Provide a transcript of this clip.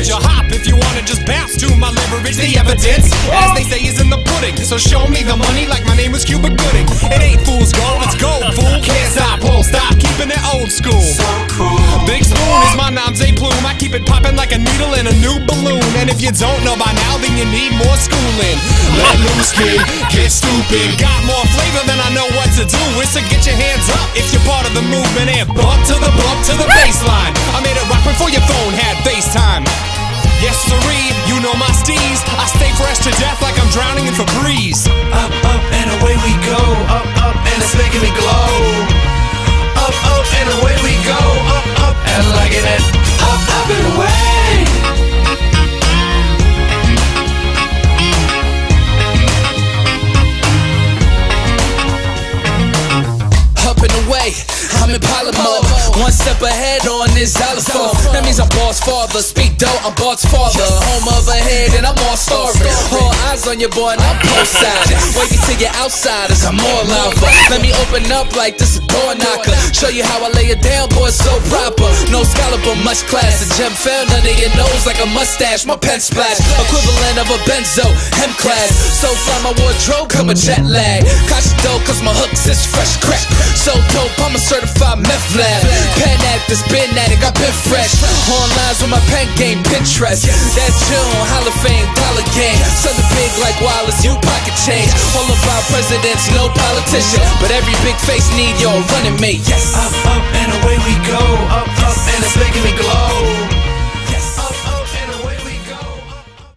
average. Or hop if you wanna just bounce to my leverage. The evidence, as they say, is in the pudding. So show me the money like my name was Cuba Gooding. It ain't fool's gold, let's go, fool. Can't stop, won't stop, keeping it old school. So cool. Big Spoon is my nom's plume. I keep it popping like a needle in a new balloon. And if you don't know by now, then you need more schooling. Let loose, kid, get stupid. Got more flavor than I know what to do with, so get your hands up if you're part of the movement. And bump to the baseline. I made it rock before your phone had FaceTime. Yes, siree, you know my steez. I stay fresh to death like I'm drowning in Febreze. Up, up, and away we go. Up, up, and it's making me glow. Up, up, and away we go. Up, up, and liking it. Up, up, and away. I'm in pilot mode, one step ahead on this xylophone. That means I'm boss father, speak though, I'm boss father. Home of a head and I'm all story. All eyes on your boy and I'm post-sided. Wait till you're outsiders, I'm all alpha. Let me open up like this a door knocker. Show you how I lay it down, boy, so proper. No scholar but much class, a gem found under your nose like a mustache. My pen splash, equivalent of a benzo, M-class. So fly my wardrobe, come a jet lag. Caution though, cause my hooks is fresh crack. So dope, I'm a certified meth lab. Pen actors, been addict, I've been fresh. Online with my pen game, Pinterest. That's June, Hall of Fame, dollar game. Something big like Wallace, you pocket change. All of our presidents, no politician, but every big face need your running mate. Yes. Up, up, and away we go. Up, up, and it's making me glow.